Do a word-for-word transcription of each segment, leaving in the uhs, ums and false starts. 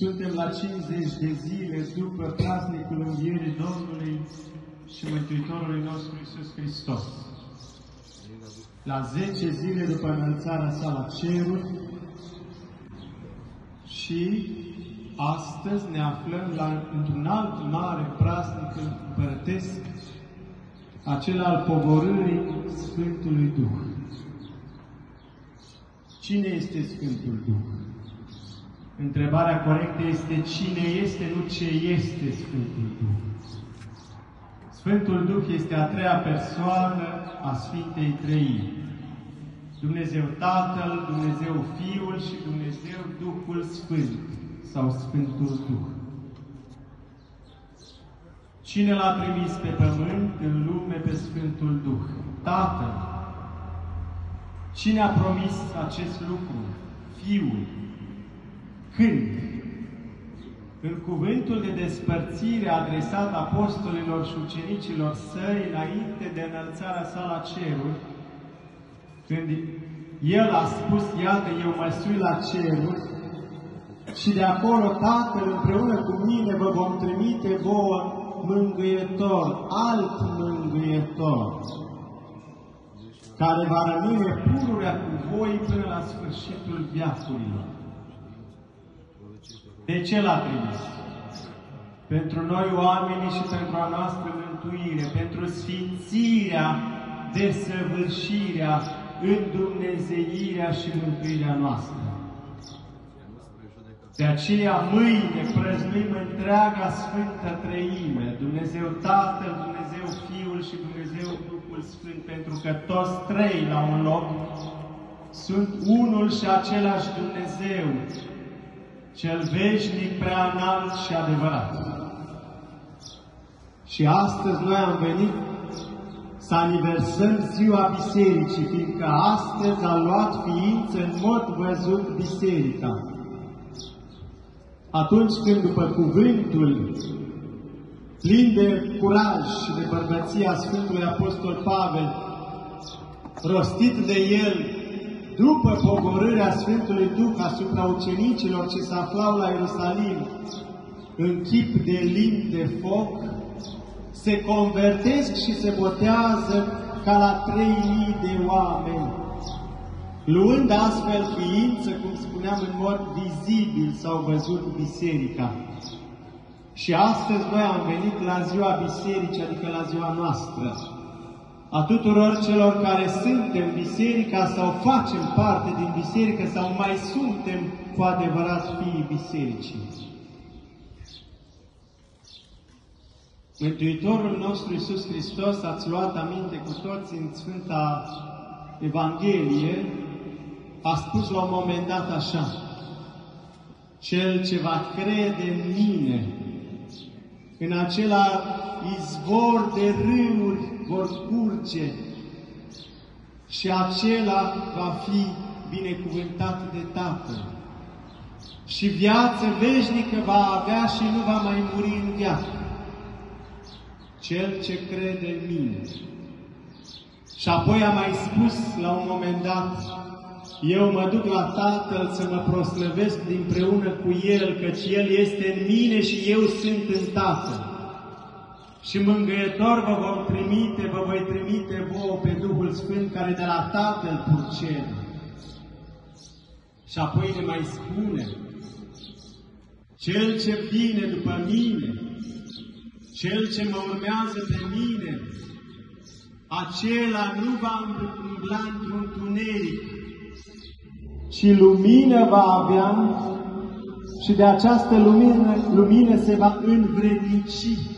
Suntem la cincizeci de zile după praznicul Învierii Domnului și Mântuitorului nostru Iisus Hristos. La zece zile după înălțarea sa la ceruri și astăzi ne aflăm la, într-un alt mare praznic împărătesc, acela al Pogorârii Sfântului Duh. Cine este Sfântul Duh? Întrebarea corectă este cine este, nu ce este Sfântul Duh. Sfântul Duh este a treia persoană a Sfintei Treimi. Dumnezeu Tatăl, Dumnezeu Fiul și Dumnezeu Duhul Sfânt sau Sfântul Duh. Cine l-a trimis pe pământ, în lume, pe Sfântul Duh? Tatăl. Cine a promis acest lucru? Fiul. Când? În cuvântul de despărțire adresat apostolilor și ucenicilor săi înainte de înălțarea sa la ceruri, când el a spus, iată, eu mă sui la ceruri și de acolo Tatăl împreună cu mine vă vom trimite vouă mângâietor, alt mângâietor, care va rămâne pururea cu voi până la sfârșitul viațurilor. De ce l-a trimis? Pentru noi oamenii și pentru a noastră mântuire, pentru sfințirea, desăvârșirea, îndumnezeirea și mântuirea noastră. De aceea mâine prăznuim întreaga Sfântă Treime, Dumnezeu Tatăl, Dumnezeu Fiul și Dumnezeu Duhul Sfânt, pentru că toți trei la un loc sunt unul și același Dumnezeu, cel veșnic, prea înalt și adevărat. Și astăzi noi am venit să aniversăm ziua Bisericii, fiindcă astăzi a luat ființă în mod văzut Biserica. Atunci când, după cuvântul plin de curaj și de bărbăția Sfântului Apostol Pavel, rostit de el, după pogorârea Sfântului Duh asupra ucenicilor ce se aflau la Ierusalim, în chip de limbi de foc, se convertesc și se botează ca la trei mii de oameni, luând astfel ființă, cum spuneam, în mod vizibil sau văzut biserica. Și astăzi noi am venit la ziua bisericii, adică la ziua noastră, a tuturor celor care suntem biserica sau facem parte din biserică sau mai suntem cu adevărat fiii bisericii. Mântuitorul nostru Iisus Hristos, ați luat aminte cu toți în Sfânta Evanghelie, a spus la un moment dat așa: cel ce va crede în mine, în acela izvor de râuri vor curge și acela va fi binecuvântat de Tatăl. Și viață veșnică va avea și nu va mai muri în viață, cel ce crede în mine. Și apoi a mai spus la un moment dat: eu mă duc la Tatăl să mă proslăvesc împreună cu El, căci El este în mine și eu sunt în Tatăl. Și mângâietor vă vom trimite, vă voi trimite vouă pe Duhul Sfânt, care de la Tatăl purcede. Și apoi ne mai spune: cel ce vine după mine, cel ce mă urmează pe mine, acela nu va umbla într-un tuneric, ci lumină va avea și de această lumină, lumină se va învrednici.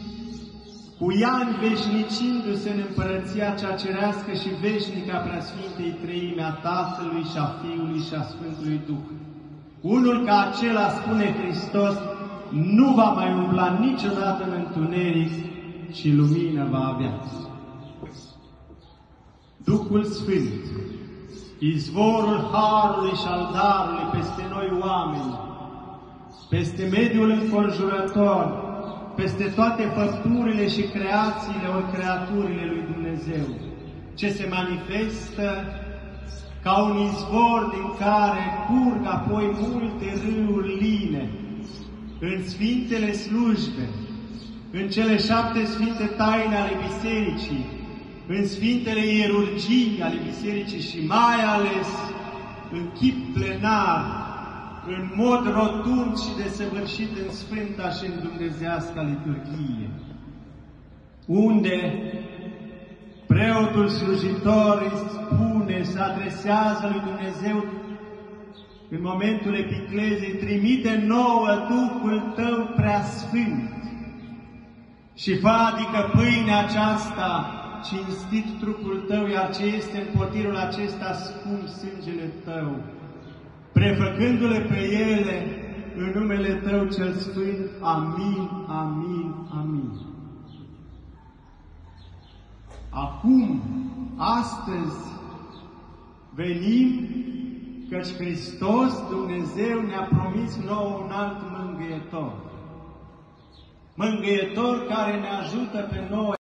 Cu ea înveșnicindu-se în împărăția cea cerească și veșnică a Preasfintei Treime, a Tatălui și a Fiului și a Sfântului Duh. Unul ca acela, spune Hristos, nu va mai umbla niciodată în întuneric, ci lumină va avea. Duhul Sfânt, izvorul harului și al darului peste noi oameni, peste mediul înconjurător, peste toate făpturile și creațiile ori creaturile lui Dumnezeu, ce se manifestă ca un izvor din care curg apoi multe râuri line, în Sfintele slujbe, în cele șapte Sfinte Taine ale Bisericii, în Sfintele Ierurgii ale Bisericii și mai ales în chip plenar, în mod rotund și desăvârșit în Sfânta și în Dumnezeiasca Liturghie, unde preotul slujitor îi spune, se adresează lui Dumnezeu în momentul epiclezei, trimite nouă Duhul Tău preasfânt și fă adică pâinea aceasta cinstit trupul Tău, iar ce este în potirul acesta scump sângele Tău, prefăcându-le pe ele în numele Tău cel sfânt. Amin, amin, amin. Acum, astăzi, venim, căci Hristos, Dumnezeu, ne-a promis nouă un alt mângâietor. Mângâietor care ne ajută pe noi.